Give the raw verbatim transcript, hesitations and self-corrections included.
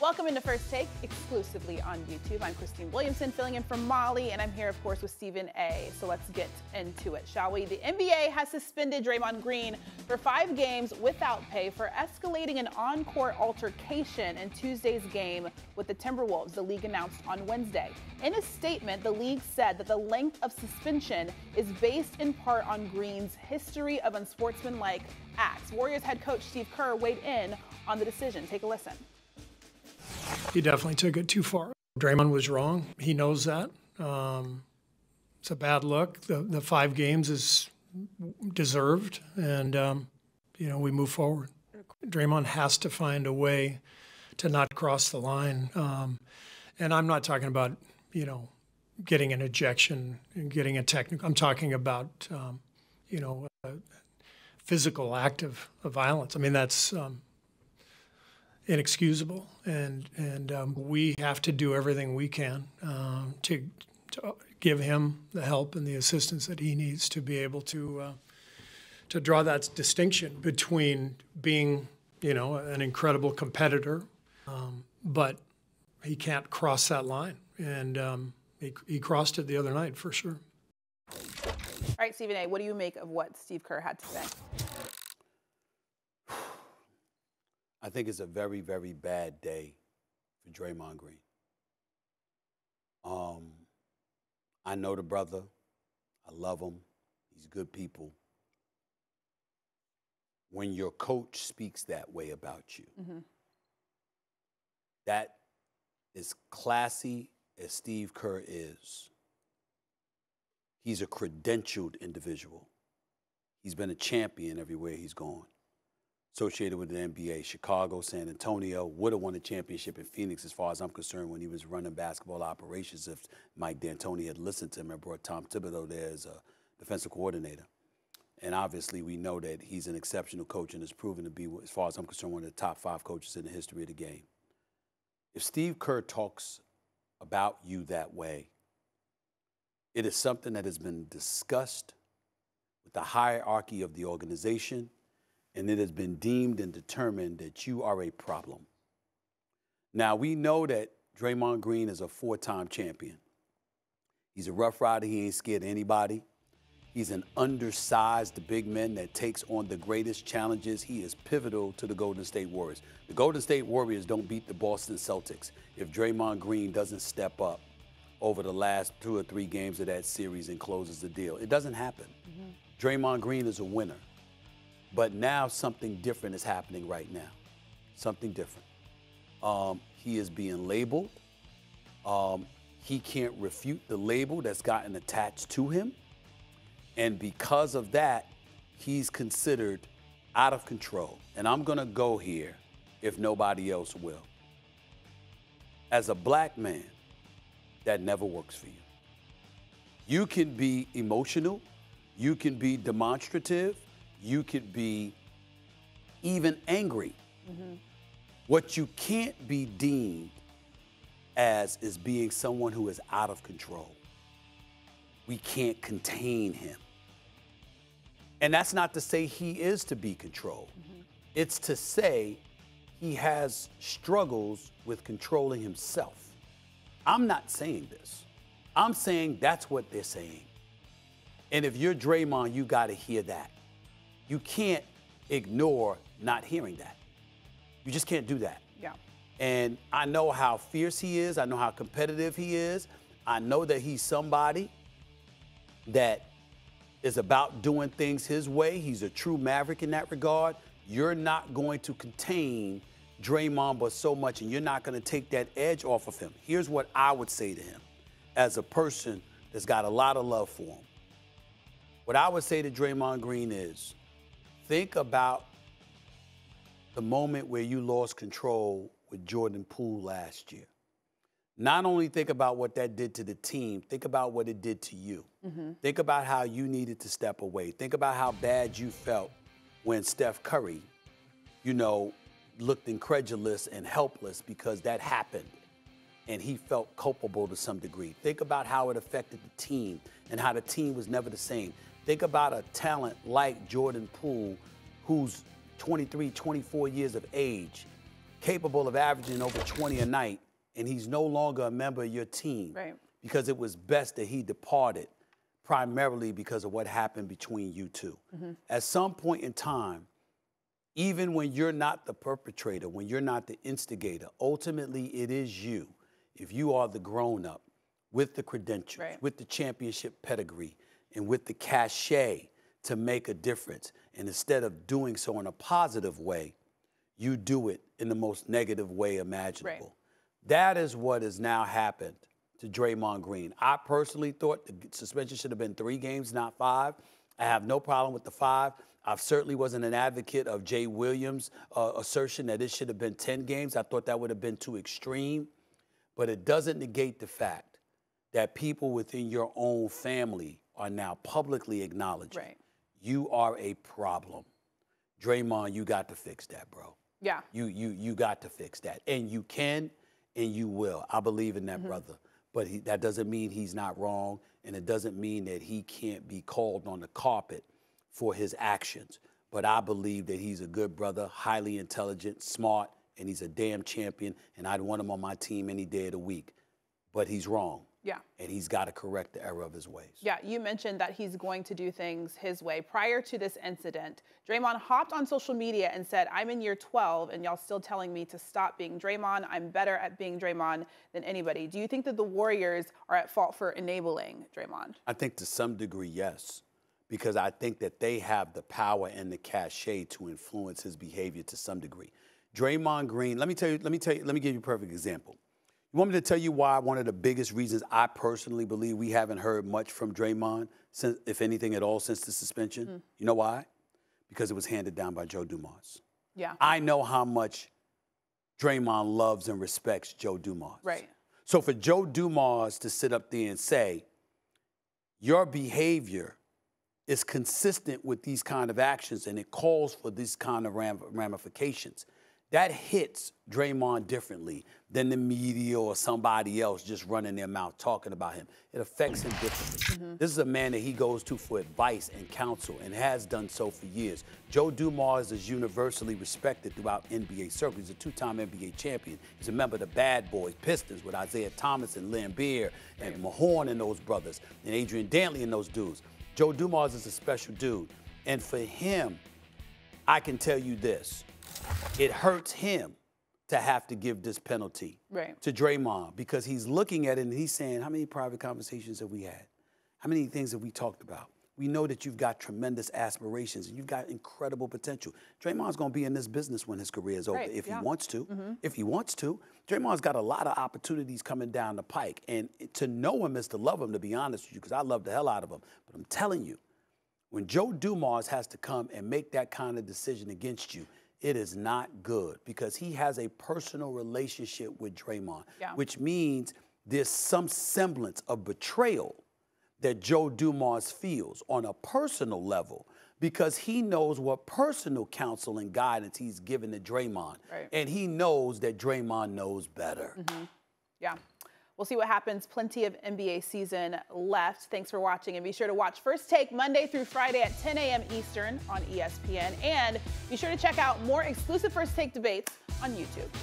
Welcome into First Take, exclusively on YouTube. I'm Christine Williamson, filling in for Molly, and I'm here, of course, with Stephen A. So let's get into it, shall we? The N B A has suspended Draymond Green for five games without pay for escalating an on-court altercation in Tuesday's game with the Timberwolves, the league announced on Wednesday. In a statement, the league said that the length of suspension is based in part on Green's history of unsportsmanlike acts. Warriors head coach Steve Kerr weighed in on the decision. Take a listen. He definitely took it too far. Draymond was wrong. He knows that. Um, it's a bad look. The, the five games is deserved, and, um, you know, we move forward. Draymond has to find a way to not cross the line. Um, and I'm not talking about, you know, getting an ejection and getting a technical. I'm talking about, um, you know, a physical act of, of violence. I mean, that's um, – inexcusable, and and um, we have to do everything we can um, to, to give him the help and the assistance that he needs to be able to uh, to draw that distinction between being, you know, an incredible competitor, um, but he can't cross that line, and um, he, he crossed it the other night for sure. All right, Stephen A., what do you make of what Steve Kerr had to say? I think it's a very, very bad day for Draymond Green. Um, I know the brother. I love him. He's good people. When your coach speaks that way about you, mm-hmm. that is classy as Steve Kerr is. He's a credentialed individual. He's been a champion everywhere he's gone. Associated with the N B A, Chicago, San Antonio, would have won a championship in Phoenix as far as I'm concerned when he was running basketball operations if Mike D'Antoni had listened to him and brought Tom Thibodeau there as a defensive coordinator. And obviously we know that he's an exceptional coach and has proven to be, as far as I'm concerned, one of the top five coaches in the history of the game. If Steve Kerr talks about you that way, it is something that has been discussed with the hierarchy of the organization, and it has been deemed and determined that you are a problem. Now, we know that Draymond Green is a four-time champion. He's a rough rider. He ain't scared of anybody. He's an undersized big man that takes on the greatest challenges. He is pivotal to the Golden State Warriors. The Golden State Warriors don't beat the Boston Celtics if Draymond Green doesn't step up over the last two or three games of that series and closes the deal. It doesn't happen. Mm-hmm. Draymond Green is a winner. But now something different is happening right now. Something different. Um, he is being labeled. Um, he can't refute the label that's gotten attached to him. And because of that, he's considered out of control. And I'm going to go here if nobody else will. As a black man, that never works for you. You can be emotional. You can be demonstrative. You could be even angry. Mm-hmm. What you can't be deemed as is being someone who is out of control. We can't contain him. And that's not to say he is to be controlled. Mm-hmm. It's to say he has struggles with controlling himself. I'm not saying this. I'm saying that's what they're saying. And if you're Draymond, you got to hear that. You can't ignore not hearing that. You just can't do that. Yeah. And I know how fierce he is. I know how competitive he is. I know that he's somebody that is about doing things his way. He's a true maverick in that regard. You're not going to contain Draymond but so much, and you're not going to take that edge off of him. Here's what I would say to him as a person that's got a lot of love for him. What I would say to Draymond Green is, think about the moment where you lost control with Jordan Poole last year. Not only think about what that did to the team, think about what it did to you. Mm-hmm. Think about how you needed to step away. Think about how bad you felt when Steph Curry, you know, looked incredulous and helpless because that happened and he felt culpable to some degree. Think about how it affected the team and how the team was never the same. Think about a talent like Jordan Poole, who's twenty-three, twenty-four years of age, capable of averaging over twenty a night, and he's no longer a member of your team. Right. Because it was best that he departed, primarily because of what happened between you two. Mm-hmm. At some point in time, even when you're not the perpetrator, when you're not the instigator, ultimately it is you, if you are the grown-up with the credentials, right, with the championship pedigree, and with the cachet to make a difference. And instead of doing so in a positive way, you do it in the most negative way imaginable. Right. That is what has now happened to Draymond Green. I personally thought the suspension should have been three games, not five. I have no problem with the five. I certainly wasn't an advocate of Jay Williams' uh, assertion that it should have been ten games. I thought that would have been too extreme. But it doesn't negate the fact that people within your own family are now publicly acknowledging, right, you are a problem. Draymond, you got to fix that, bro. Yeah. You, you, you got to fix that. And you can, and you will. I believe in that, mm-hmm, brother. But he, that doesn't mean he's not wrong, and it doesn't mean that he can't be called on the carpet for his actions. But I believe that he's a good brother, highly intelligent, smart, and he's a damn champion, and I'd want him on my team any day of the week. But he's wrong. Yeah. And he's got to correct the error of his ways. Yeah, you mentioned that he's going to do things his way. Prior to this incident, Draymond hopped on social media and said, I'm in year twelve, and y'all still telling me to stop being Draymond. I'm better at being Draymond than anybody. Do you think that the Warriors are at fault for enabling Draymond? I think to some degree, yes, because I think that they have the power and the cachet to influence his behavior to some degree. Draymond Green, let me tell you, let me tell you, let me give you a perfect example. You want me to tell you why one of the biggest reasons I personally believe we haven't heard much from Draymond, since, if anything at all, since the suspension? Mm. You know why? Because it was handed down by Joe Dumars. Yeah. I know how much Draymond loves and respects Joe Dumars. Right. So for Joe Dumars to sit up there and say, your behavior is consistent with these kind of actions and it calls for these kind of ram ramifications, that hits Draymond differently than the media or somebody else just running their mouth talking about him. It affects him differently. Mm-hmm. This is a man that he goes to for advice and counsel and has done so for years. Joe Dumars is universally respected throughout N B A circles. He's a two-time N B A champion. He's a member of the Bad Boys Pistons with Isaiah Thomas and Lambeer and Mahorn and those brothers and Adrian Dantley and those dudes. Joe Dumars is a special dude. And for him, I can tell you this. It hurts him to have to give this penalty, right, to Draymond, because he's looking at it and he's saying, how many private conversations have we had? How many things have we talked about? We know that you've got tremendous aspirations and you've got incredible potential. Draymond's going to be in this business when his career is over, right, if yeah. he wants to. Mm-hmm. If he wants to. Draymond's got a lot of opportunities coming down the pike. And to know him is to love him, to be honest with you, because I love the hell out of him. But I'm telling you, when Joe Dumars has to come and make that kind of decision against you, it is not good, because he has a personal relationship with Draymond, yeah, which means there's some semblance of betrayal that Joe Dumars feels on a personal level, because he knows what personal counsel and guidance he's given to Draymond. Right. And he knows that Draymond knows better. Mm-hmm. Yeah. We'll see what happens. Plenty of N B A season left. Thanks for watching, and be sure to watch First Take Monday through Friday at ten A M Eastern on E S P N. And be sure to check out more exclusive First Take debates on YouTube.